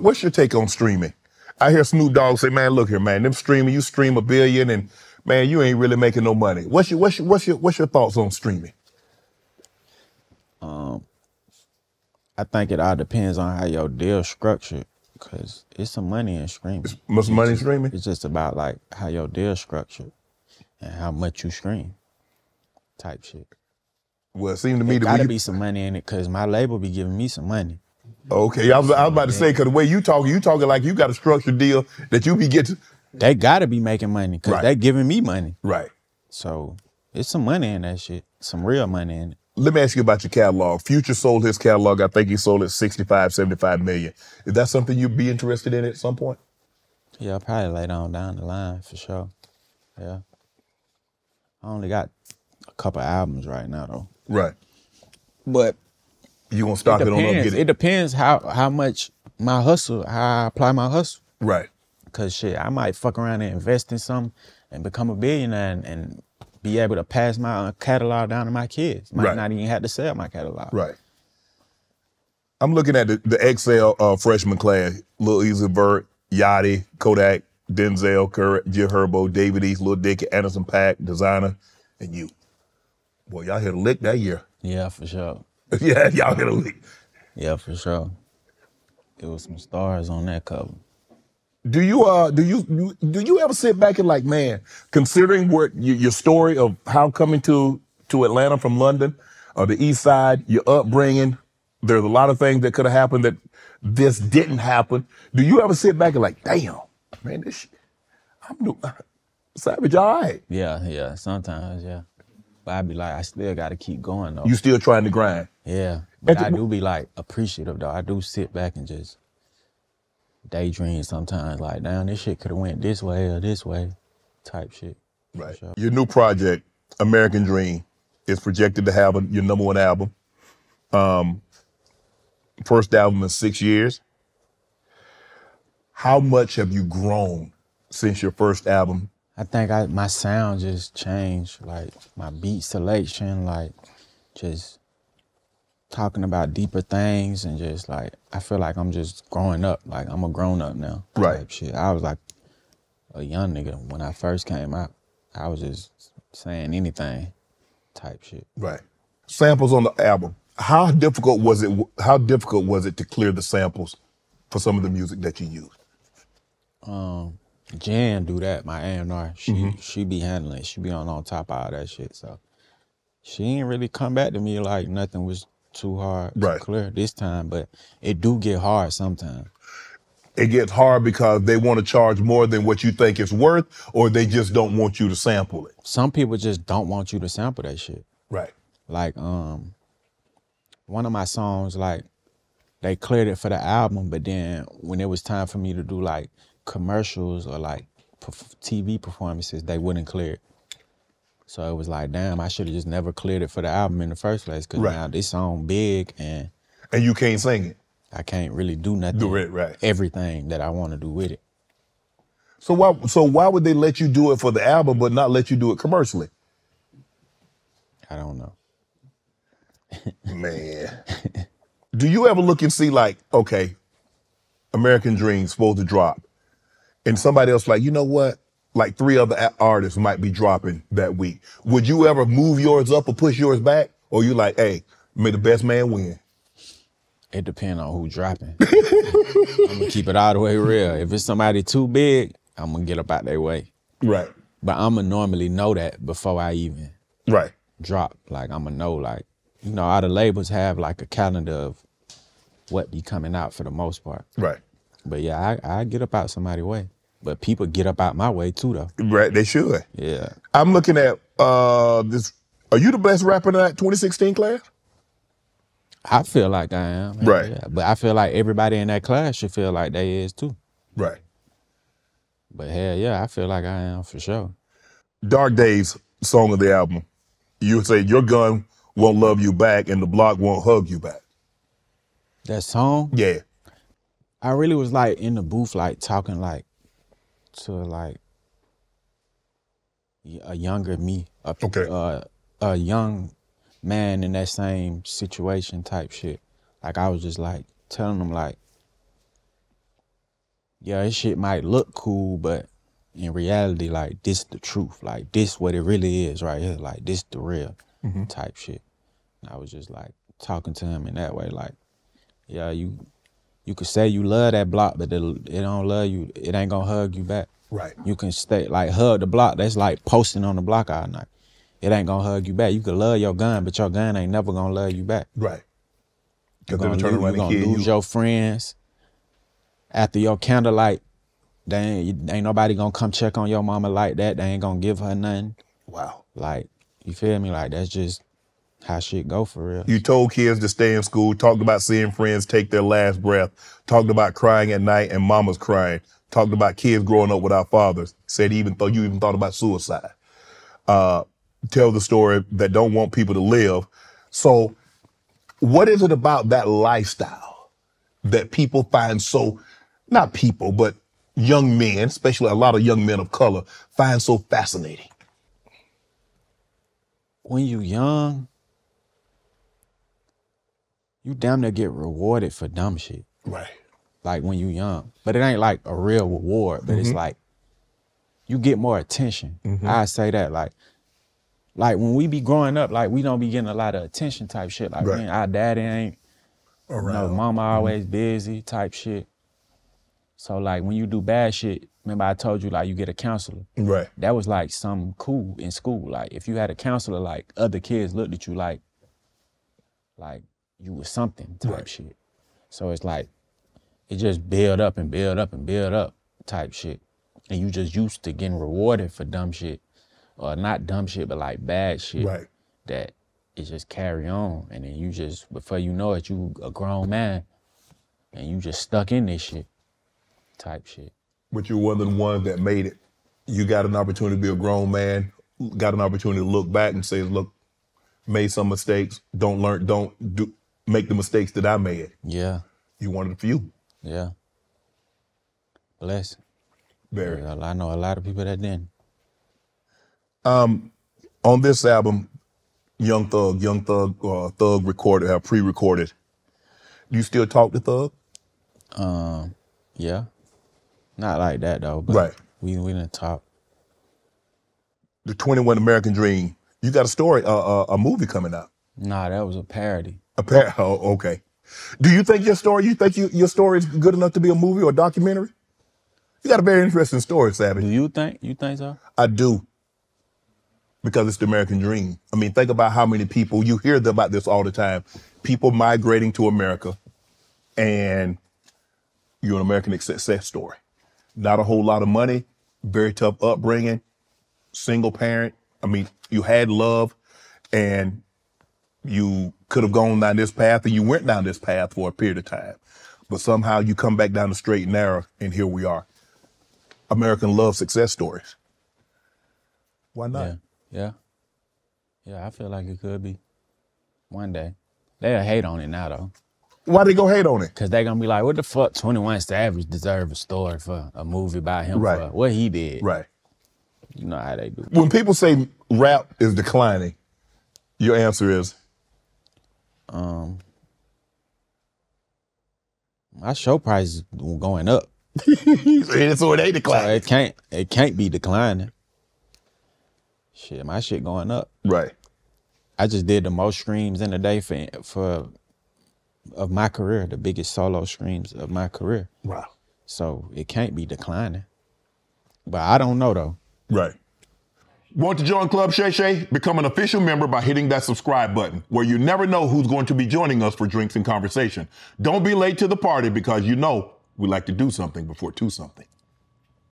What's your take on streaming? I hear Snoop Dogg say, man, look here, man, them streaming, you stream a billion and, man, you ain't really making no money. What's your thoughts on streaming? I think it all depends on how your deal's structured, because it's some money in streaming. It's money in streaming? It's just about like how your deal's structured and how much you stream type shit. Well, it seemed to me to be some money in it, because my label be giving me some money. Okay, I was about to say, because the way you talking like you got a structured deal that you be getting. They got to be making money, because they giving me money. Right. So it's some money in that shit, some real money in it. Let me ask you about your catalog. Future sold his catalog. I think he sold it 65, 75 million. Is that something you'd be interested in at some point? Yeah, probably later on down the line, for sure. Yeah. I only got a couple albums right now, though. Right. But you gonna stock it on up and get it? It depends how much my hustle, how I apply my hustle. Right. Because shit, I might fuck around and invest in something and become a billionaire and be able to pass my catalog down to my kids. Might not even have to sell my catalog. Right. I'm looking at the XL freshman class. Lil Easy Bird, Yachty, Kodak, Denzel Curry, G Herbo, David East, Lil Dicky, Anderson Paak, Desiigner, and you. Boy, y'all hit a lick that year. Yeah, for sure. Yeah, y'all hit a lick. Yeah, for sure. It was some stars on that cover. Do you ever sit back and like, man, considering what your story of how coming to Atlanta from London, or the East Side, your upbringing, there's a lot of things that could have happened that this didn't happen. Do you ever sit back and like, damn, man, this shit, I'm new, Savage, all right? Yeah, yeah, sometimes, yeah. But I'd be like, I still got to keep going though. You still trying to grind? Yeah, but I do be like appreciative though. I do sit back and just daydream sometimes, like, damn, this shit could have went this way or this way type shit. Right. Sure. Your new project, American Dream, is projected to have your #1 album. First album in 6 years. How much have you grown since your first album? I think my sound just changed, like my beat selection, like just talking about deeper things and just like, I feel like I'm just growing up. Like I'm a grown up now. Right. Shit. I was like a young nigga when I first came out. I was just saying anything type shit. Right. Samples on the album. How difficult was it to clear the samples for some of the music that you used? Jan do that, my A&R. She be handling it. She be on top of all that shit. So she ain't really come back to me like nothing was too hard to clear this time, but it do get hard sometimes. It gets hard because they want to charge more than what you think it's worth, or they just don't want you to sample it. Some people just don't want you to sample that shit. Right. Like, one of my songs, like, they cleared it for the album, but then when it was time for me to do, like, commercials or, like, TV performances, they wouldn't clear it. So it was like, damn, I should have just never cleared it for the album in the first place, because now this song big and you can't sing it. I can't really do nothing. Do it right. Everything that I want to do with it. So why would they let you do it for the album but not let you do it commercially? I don't know. Man. Do you ever look and see like, okay, American Dream's supposed to drop, and somebody else like, you know what? Like 3 other artists might be dropping that week. Would you ever move yours up or push yours back? Or you like, hey, may the best man win? It depends on who dropping. I'm gonna keep it all the way real. If it's somebody too big, I'm gonna get up out their way. Right. But I'm gonna normally know that before I even drop. Like, I'm gonna know, like, you know, all the labels have like a calendar of what be coming out for the most part. Right. But yeah, I get up out somebody's way. But people get up out my way too, though. Right, they should. Yeah. I'm looking at this. Are you the best rapper in that 2016 class? I feel like I am. Right. Yeah. But I feel like everybody in that class should feel like they is too. Right. But hell yeah, I feel like I am for sure. Dark Days, song of the album. You say your gun won't love you back and the block won't hug you back. That song? Yeah. I really was like in the booth, like talking like, to like a younger me, a young man in that same situation type shit. Like I was just like telling them like, yeah, this shit might look cool, but in reality, like, this the truth. Like, this what it really is right here. Like, this the real type shit. And I was just, like, talking to him in that way. Like, yeah, you could say you love that block, but it don't love you. It ain't gonna hug you back. Right. You can stay, like, hug the block. That's like posting on the block all night. It ain't gonna hug you back. You could love your gun, but your gun ain't never gonna love you back. Right. You're gonna lose your friends. After your candlelight, ain't nobody gonna come check on your mama like that. They ain't gonna give her nothing. Wow. Like, you feel me? Like, that's just how shit go for real. You told kids to stay in school, talked about seeing friends take their last breath, talked about crying at night and mama's crying, talked about kids growing up without fathers, said you even thought about suicide. Tell the story that don't want people to live. So what is it about that lifestyle that people find so, not people, but young men, especially a lot of young men of color, find so fascinating? When you young, you damn near get rewarded for dumb shit. Right. Like, when you young. But it ain't like a real reward, but it's like, you get more attention. I say that, like when we be growing up, like, we don't be getting a lot of attention type shit. Like, man, our daddy ain't around. You know, mama always busy type shit. So, like, when you do bad shit, remember I told you, like, you get a counselor. Right. That was, like, something cool in school. Like, if you had a counselor, like, other kids looked at you like you was something type shit. So it's like, it just build up and build up and build up type shit. And you just used to getting rewarded for dumb shit. Or not dumb shit, but like bad shit. Right. That it just carry on. And then you just, before you know it, you a grown man. And you just stuck in this shit type shit. But you're one of the ones that made it. You got an opportunity to be a grown man, got an opportunity to look back and say, look, made some mistakes, don't make the mistakes that I made. Yeah. You wanted a few. Yeah. Blessed. Very. I know a lot of people that didn't. On this album, Young Thug recorded, pre-recorded. Do you still talk to Thug? Yeah. Not like that though, but we didn't talk. The 21 American Dream. You got a story, a movie coming out. Nah, that was a parody. A parody, oh, okay. Do you think your story is good enough to be a movie or a documentary? You got a very interesting story, Savage. Do you think? You think so? I do. Because it's the American dream. I mean, think about how many people, you hear about this all the time, people migrating to America, and you're an American success story. Not a whole lot of money, very tough upbringing, single parent. I mean, you had love, and you could have gone down this path, and you went down this path for a period of time. But somehow you come back down the straight and narrow, and here we are. American love success stories. Why not? Yeah. Yeah. Yeah, I feel like it could be one day. They'll hate on it now, though. Why they gonna hate on it? Because they gonna be like, what the fuck 21 Savage deserve a story for a movie by him for what he did? Right. You know how they do. When people say rap is declining, your answer is? My show price is going up. So it ain't declining. So it can't be declining. Shit, my shit going up. Right. I just did the most streams in a day of my career, the biggest solo streams of my career. Wow. So it can't be declining. But I don't know though. Right. Want to join Club Shay Shay? Become an official member by hitting that subscribe button, where you never know who's going to be joining us for drinks and conversation. Don't be late to the party, because you know we like to do something before two something.